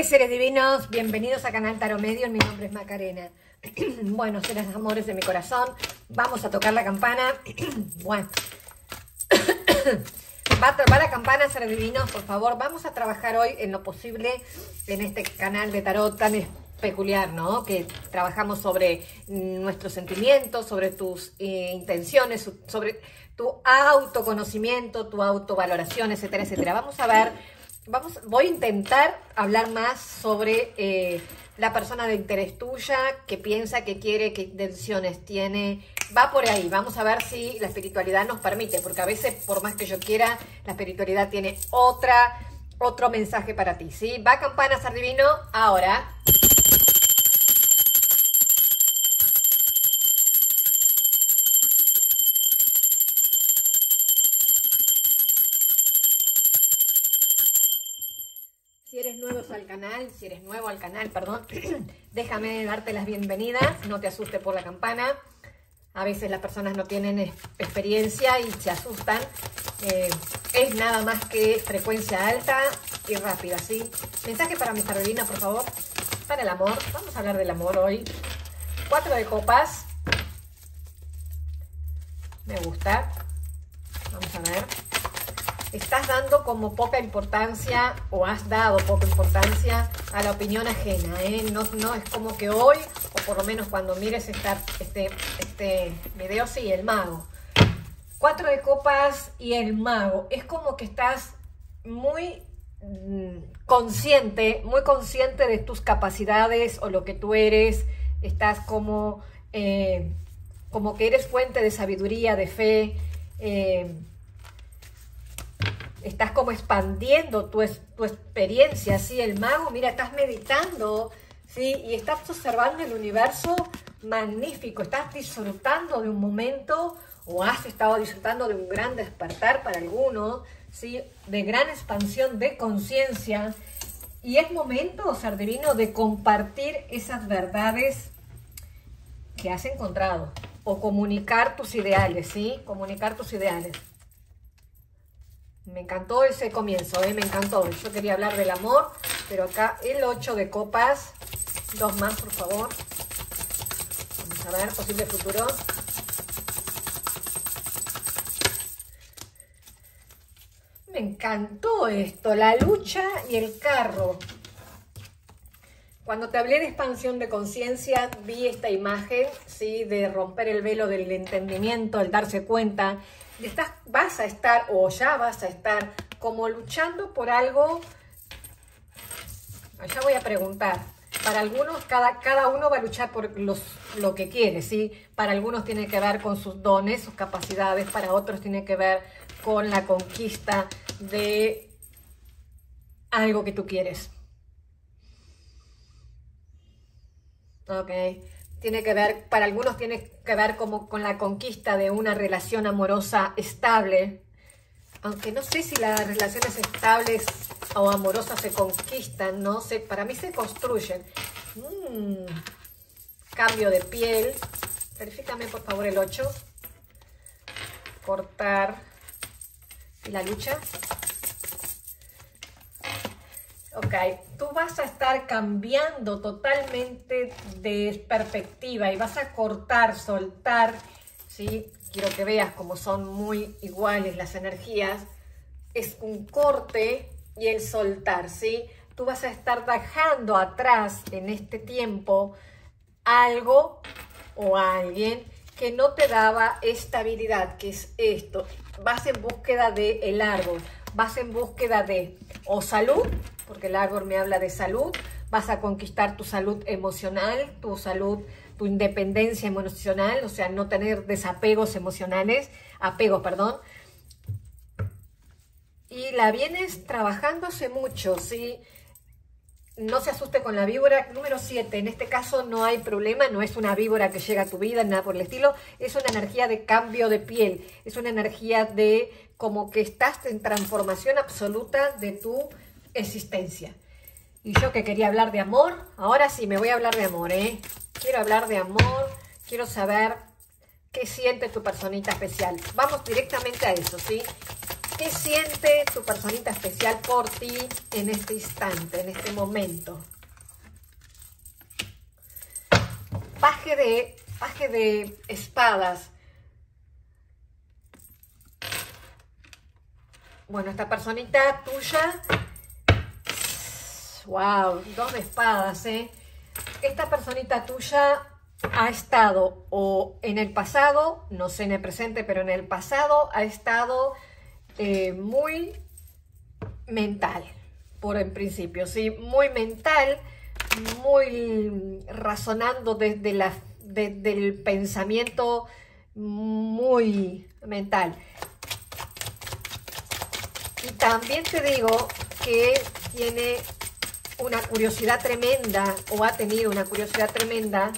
tardes, seres divinos, bienvenidos a Canal Tarot Medio, mi nombre es Macarena. Bueno, seres amores de mi corazón, vamos a tocar la campana. Bueno, va a tocar la campana, seres divinos, por favor. Vamos a trabajar hoy en lo posible en este canal de tarot tan peculiar, ¿no? Que trabajamos sobre nuestros sentimientos, sobre tus intenciones, sobre tu autoconocimiento, tu autovaloración, etcétera, etcétera. Vamos a ver... voy a intentar hablar más sobre la persona de interés tuya, qué piensa, qué quiere, qué intenciones tiene. Va por ahí, vamos a ver si la espiritualidad nos permite, porque a veces, por más que yo quiera, la espiritualidad tiene otro mensaje para ti, ¿sí? Va campana, ser divino, ahora. Si eres nuevo al canal, perdón, déjame darte las bienvenidas, no te asustes por la campana. A veces las personas no tienen experiencia y se asustan. Es nada más que frecuencia alta y rápida, ¿sí? Mensaje para mi Carolina, por favor, para el amor. Vamos a hablar del amor hoy. 4 de copas. Me gusta. Vamos a ver. Estás dando como poca importancia o has dado poca importancia a la opinión ajena, ¿eh? No es como que hoy, o por lo menos cuando mires este video, sí, el mago. 4 de copas y el mago. Es como que estás muy consciente de tus capacidades o lo que tú eres. Estás como que eres fuente de sabiduría, de fe. Estás como expandiendo tu experiencia, ¿sí? El mago, mira, estás meditando, ¿sí? Y estás observando el universo magnífico. Estás disfrutando de un momento, o has estado disfrutando de un gran despertar para algunos, ¿sí? De gran expansión de conciencia. Y es momento, ser divino, de compartir esas verdades que has encontrado. O comunicar tus ideales, ¿sí? Comunicar tus ideales. Me encantó ese comienzo, me encantó. Yo quería hablar del amor, pero acá el 8 de copas. 2 más, por favor. Vamos a ver, posible futuro. Me encantó esto, la lucha y el carro. Cuando te hablé de expansión de conciencia, vi esta imagen, ¿sí? De romper el velo del entendimiento, el darse cuenta. Vas a estar, o ya vas a estar, como luchando por algo. Ya voy a preguntar. Para algunos, cada uno va a luchar por lo que quiere, ¿sí? Para algunos tiene que ver con sus dones, sus capacidades. Para otros tiene que ver con la conquista de algo que tú quieres. Ok. Tiene que ver, para algunos tiene que ver como con la conquista de una relación amorosa estable. Aunque no sé si las relaciones estables o amorosas se conquistan, no sé. Para mí se construyen. Cambio de piel. Verifícame por favor el 8. Cortar. Y la lucha. Ok, tú vas a estar cambiando totalmente de perspectiva y vas a cortar, soltar, ¿sí? Quiero que veas cómo son muy iguales las energías. Es un corte y el soltar, ¿sí? Tú vas a estar dejando atrás en este tiempo algo o alguien que no te daba estabilidad, que es esto. Vas en búsqueda del árbol, vas en búsqueda de o salud, porque el árbol me habla de salud. Vas a conquistar tu salud emocional, tu independencia emocional, o sea, no tener desapegos emocionales, apegos, perdón. Y la vienes trabajándose mucho, ¿sí? No se asuste con la víbora. Número 7, en este caso no hay problema, no es una víbora que llega a tu vida, nada por el estilo. Es una energía de cambio de piel, es una energía de como que estás en transformación absoluta de tu existencia. Y yo que quería hablar de amor, ahora sí me voy a hablar de amor, Quiero hablar de amor, quiero saber qué siente tu personita especial. Vamos directamente a eso, ¿sí? ¿Qué siente tu personita especial por ti en este instante, en este momento? Paje de espadas. Bueno, esta personita tuya, wow, 2 de espadas, ¿eh? Esta personita tuya ha estado o en el pasado, no sé en el presente, pero en el pasado ha estado muy mental, por en principio, ¿sí? Muy mental, muy razonando desde el pensamiento muy mental. Y también te digo que tiene una curiosidad tremenda, o ha tenido una curiosidad tremenda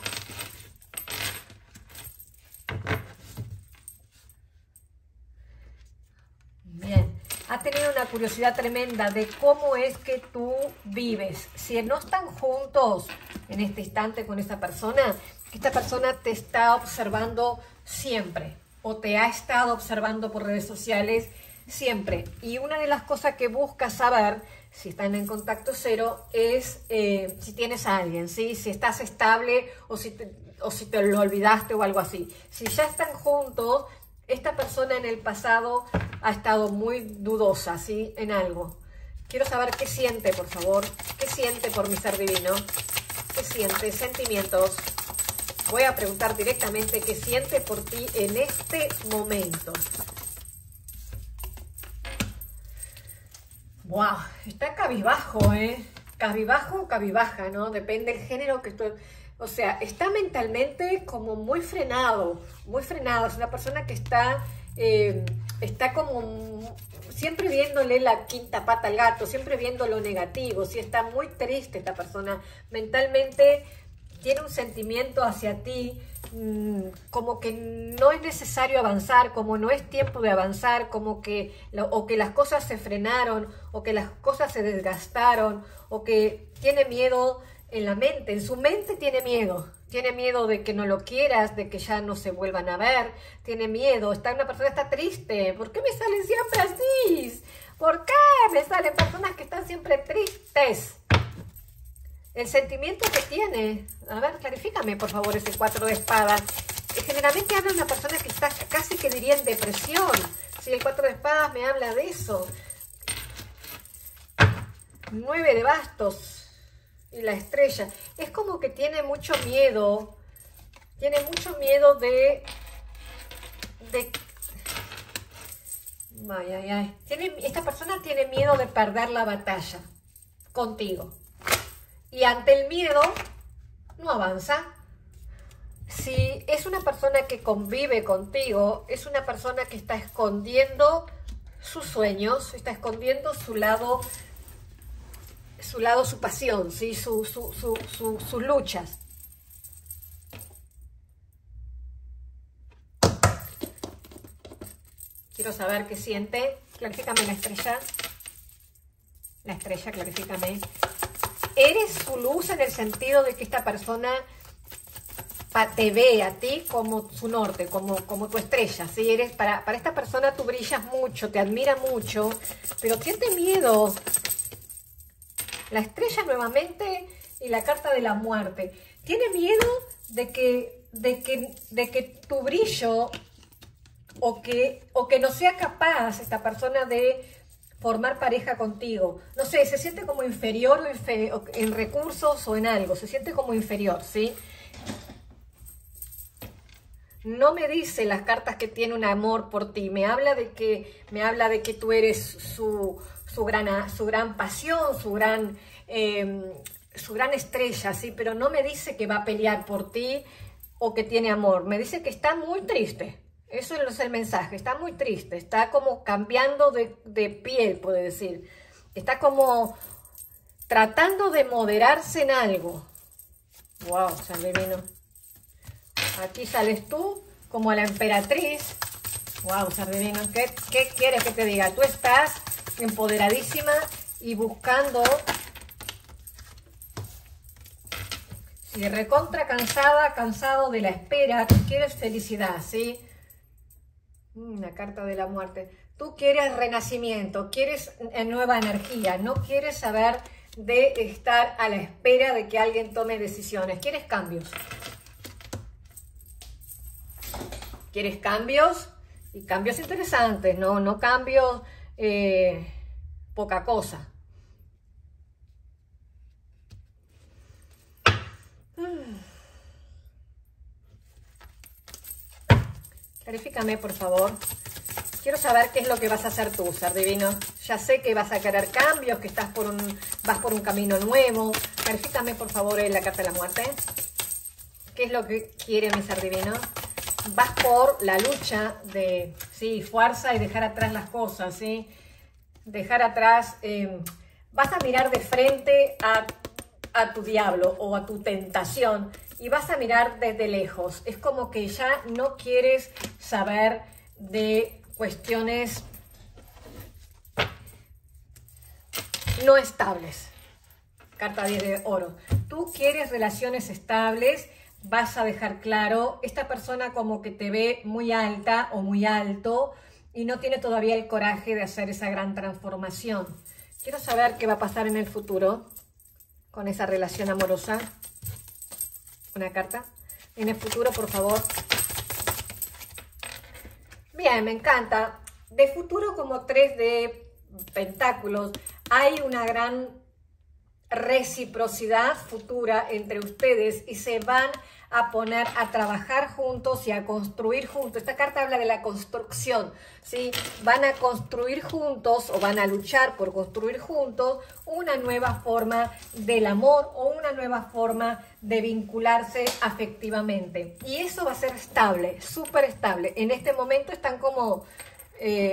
de cómo es que tú vives. Si no están juntos en este instante con esa persona, esta persona te está observando siempre, o te ha estado observando por redes sociales siempre. Y una de las cosas que busca saber, si están en contacto cero, es si tienes a alguien, ¿sí? Si estás estable o si te lo olvidaste o algo así. Si ya están juntos, esta persona en el pasado ha estado muy dudosa, ¿sí? En algo. Quiero saber qué siente, por favor. ¿Qué siente por mi ser divino? ¿Qué siente? Sentimientos. Voy a preguntar directamente qué siente por ti en este momento. Wow, está cabizbajo, ¿eh? Cabizbajo o cabibaja, ¿no? Depende del género que estoy... O sea, está mentalmente como muy frenado, muy frenado. Es una persona que está, está como siempre viéndole la quinta pata al gato, siempre viendo lo negativo. Sí, está muy triste esta persona. Mentalmente tiene un sentimiento hacia ti, como que no es necesario avanzar, como no es tiempo de avanzar, como que, o que las cosas se frenaron, o que las cosas se desgastaron, o que tiene miedo... En la mente, en su mente tiene miedo de que no lo quieras, de que ya no se vuelvan a ver, tiene miedo, una persona está triste. ¿Por qué me salen siempre así? ¿Por qué me salen personas que están siempre tristes? El sentimiento que tiene, a ver, clarifícame por favor ese 4 de espadas. Generalmente habla de una persona que está casi que diría en depresión, si el 4 de espadas me habla de eso. 9 de bastos. Y la estrella, es como que tiene mucho miedo de... Ay, ay, ay. Esta persona tiene miedo de perder la batalla contigo. Y ante el miedo, no avanza. Si es una persona que convive contigo, es una persona que está escondiendo sus sueños, está escondiendo su pasión, ¿sí? Sus luchas. Quiero saber qué siente. Clarifícame la estrella. La estrella, clarifícame. Eres su luz en el sentido de que esta persona te ve a ti como su norte, como tu estrella, ¿sí? Eres, para esta persona tú brillas mucho, te admira mucho, pero siente miedo. La estrella nuevamente y la carta de la muerte. Tiene miedo de que tu brillo o que no sea capaz esta persona de formar pareja contigo. No sé, se siente como inferior o en recursos o en algo. Se siente como inferior, ¿sí? No me dice las cartas que tiene un amor por ti. Me habla de que tú eres su gran pasión, su gran estrella, ¿sí? Pero no me dice que va a pelear por ti o que tiene amor. Me dice que está muy triste. Eso es el mensaje. Está muy triste. Está como cambiando de piel, puedo decir. Está como tratando de moderarse en algo. Wow, sale divino. Aquí sales tú como la emperatriz. Wow, sale divino. ¿Qué quieres que te diga? Tú estás empoderadísima y buscando, si recontra cansado de la espera, tú quieres felicidad, ¿sí? La carta de la muerte. Tú quieres renacimiento, quieres nueva energía, no quieres saber de estar a la espera de que alguien tome decisiones. Quieres cambios. Quieres cambios y cambios interesantes, no cambios poca cosa. Verifícame, por favor. Quiero saber qué es lo que vas a hacer tú, ser divino. Ya sé que vas a querer cambios, que estás vas por un camino nuevo. Verifícame, por favor, en la carta de la muerte. ¿Qué es lo que quiere mi ser divino? Vas por la lucha de, sí, fuerza y dejar atrás las cosas, ¿sí? Dejar atrás. Vas a mirar de frente a tu diablo o a tu tentación. Y vas a mirar desde lejos. Es como que ya no quieres saber de cuestiones no estables. Carta 10 de oro. Tú quieres relaciones estables. Vas a dejar claro. Esta persona como que te ve muy alta o muy alto. Y no tiene todavía el coraje de hacer esa gran transformación. Quiero saber qué va a pasar en el futuro con esa relación amorosa. Una carta. En el futuro, por favor. Bien, me encanta. De futuro como 3 de pentáculos. Hay una gran reciprocidad futura entre ustedes y se van a poner a trabajar juntos y a construir juntos. Esta carta habla de la construcción, ¿sí? Van a construir juntos o van a luchar por construir juntos una nueva forma del amor o una nueva forma de vincularse afectivamente. Y eso va a ser estable, súper estable. En este momento están como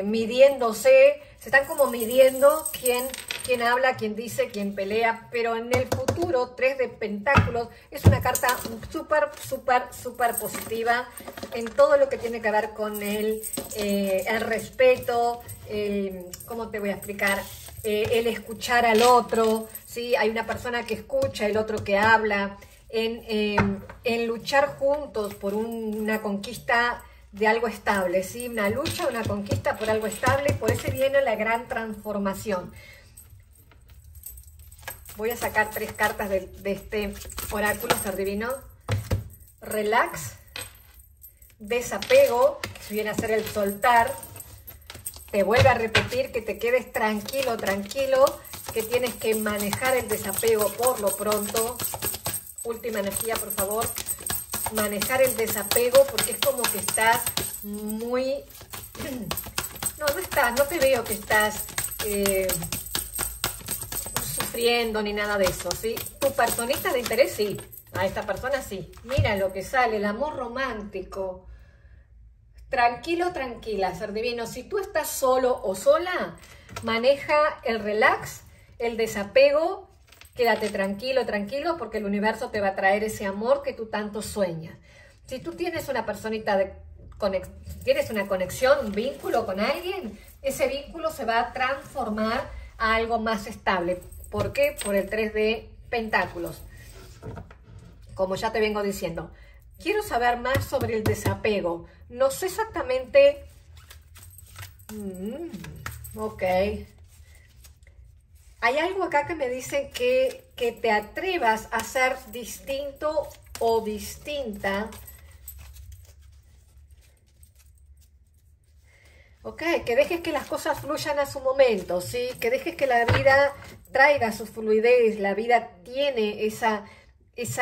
midiéndose, se están como midiendo quién habla, quién dice, quién pelea, pero en el futuro, 3 de pentáculos, es una carta súper positiva en todo lo que tiene que ver con el respeto, ¿cómo te voy a explicar? El escuchar al otro, ¿sí? Hay una persona que escucha, el otro que habla, en luchar juntos por una conquista de algo estable, ¿sí? Una lucha, una conquista por algo estable, por eso viene la gran transformación. Voy a sacar 3 cartas de este oráculo, ser divino. Relax, desapego, que viene a ser el soltar. Te vuelve a repetir que te quedes tranquilo, tranquilo, que tienes que manejar el desapego por lo pronto. Última energía, por favor. Manejar el desapego porque es como que estás muy... No te veo que estás... sufriendo ni nada de eso, ¿sí? Tu personista de interés, sí. A esta persona, sí. Mira lo que sale, el amor romántico. Tranquilo, tranquila, ser divino. Si tú estás solo o sola, maneja el relax, el desapego. Quédate tranquilo, tranquilo, porque el universo te va a traer ese amor que tú tanto sueñas. Si tú tienes una personita tienes una conexión, un vínculo con alguien, ese vínculo se va a transformar a algo más estable. ¿Por qué? Por el 3 de pentáculos. Como ya te vengo diciendo. Quiero saber más sobre el desapego. No sé exactamente... Ok. Hay algo acá que me dice que te atrevas a ser distinto o distinta. Ok, que dejes que las cosas fluyan a su momento, ¿sí? Que dejes que la vida traiga su fluidez, la vida tiene esa,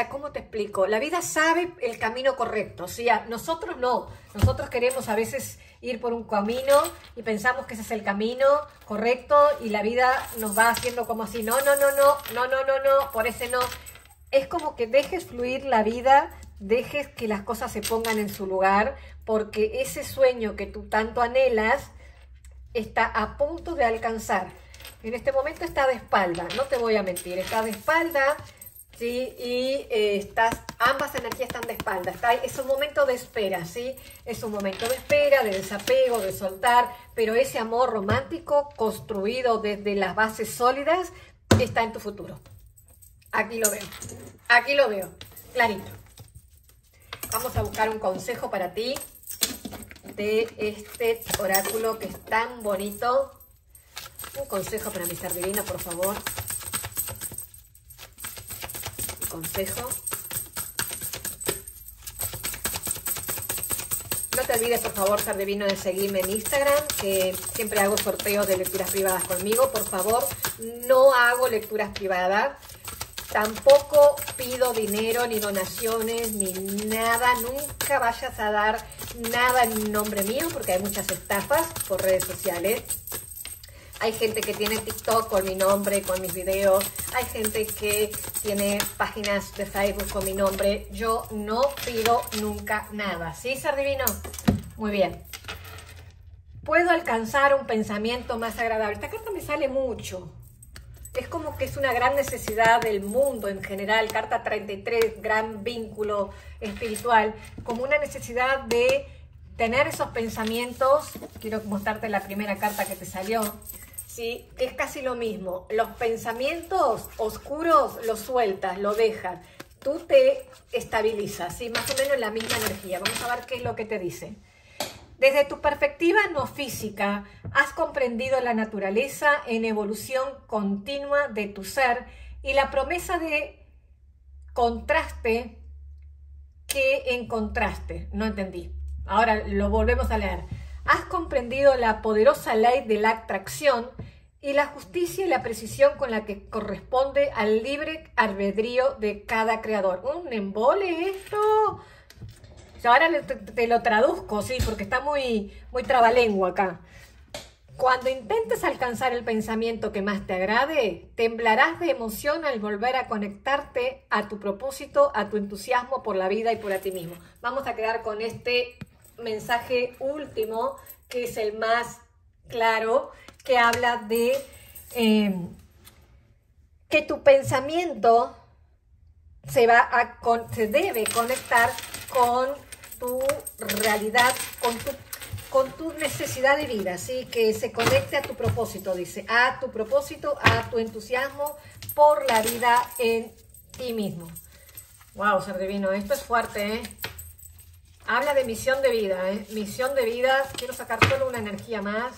¿cómo te explico? La vida sabe el camino correcto, o sea, nosotros no, nosotros queremos a veces ir por un camino y pensamos que ese es el camino correcto y la vida nos va haciendo como así, no, por ese no. Es como que dejes fluir la vida, dejes que las cosas se pongan en su lugar, porque ese sueño que tú tanto anhelas está a punto de alcanzar. En este momento está de espalda, no te voy a mentir, está de espalda, ¿sí? Y ambas energías están de espalda. Es un momento de espera, ¿sí? Es un momento de espera, de desapego, de soltar, pero ese amor romántico construido desde las bases sólidas está en tu futuro. Aquí lo veo, clarito. Vamos a buscar un consejo para ti. de este oráculo que es tan bonito. Un consejo para mi ser divino, por favor. Un consejo. No te olvides, por favor, ser divino, de seguirme en Instagram, que siempre hago sorteos de lecturas privadas conmigo. Por favor, no hago lecturas privadas. Tampoco pido dinero, ni donaciones, ni nada. Nunca vayas a dar nada en nombre mío, porque hay muchas estafas por redes sociales. Hay gente que tiene TikTok con mi nombre, con mis videos. Hay gente que tiene páginas de Facebook con mi nombre. Yo no pido nunca nada. ¿Sí, ser divino? Muy bien. Puedo alcanzar un pensamiento más agradable. Esta carta me sale mucho. Es como que es una gran necesidad del mundo en general. Carta 33, gran vínculo espiritual. Como una necesidad de tener esos pensamientos. Quiero mostrarte la primera carta que te salió. Sí, es casi lo mismo. Los pensamientos oscuros los sueltas, los dejas. Tú te estabilizas, ¿sí? Más o menos la misma energía. Vamos a ver qué es lo que te dice. Desde tu perspectiva no física, has comprendido la naturaleza en evolución continua de tu ser y la promesa de contraste que encontraste. No entendí. Ahora lo volvemos a leer. Has comprendido la poderosa ley de la atracción y la justicia y la precisión con la que corresponde al libre albedrío de cada creador. ¡Un embole esto! O sea, ahora te lo traduzco, sí, porque está muy trabalengua acá. Cuando intentes alcanzar el pensamiento que más te agrade, temblarás de emoción al volver a conectarte a tu propósito, a tu entusiasmo por la vida y por a ti mismo. Vamos a quedar con este mensaje último, que es el más claro, que habla de que tu pensamiento se debe conectar con tu realidad, con tu necesidad de vida, ¿sí? Que se conecte a tu propósito, dice, a tu propósito, a tu entusiasmo por la vida en ti mismo. Wow, ser divino, esto es fuerte, ¿eh? Habla de misión de vida, ¿eh? Misión de vida. Quiero sacar solo una energía más.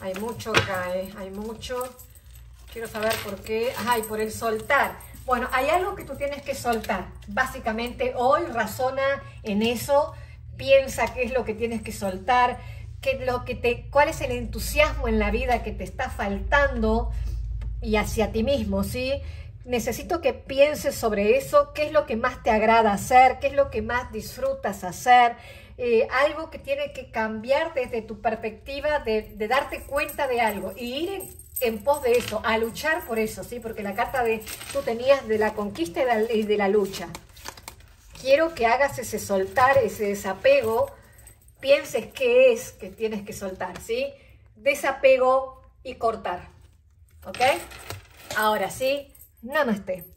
Hay mucho acá, ¿eh? Hay mucho. Quiero saber por qué. Ay, por el soltar. Bueno, hay algo que tú tienes que soltar. Básicamente, hoy razona en eso. Piensa qué es lo que tienes que soltar. Cuál es el entusiasmo en la vida que te está faltando y hacia ti mismo, ¿sí? Necesito que pienses sobre eso, qué es lo que más te agrada hacer, qué es lo que más disfrutas hacer, algo que tiene que cambiar desde tu perspectiva de darte cuenta de algo y ir en pos de eso, a luchar por eso, ¿sí? Porque la carta de tú tenías de la conquista y de la lucha. Quiero que hagas ese soltar, ese desapego, pienses qué es que tienes que soltar, ¿sí? Desapego y cortar, ¿ok? Ahora sí. Namaste.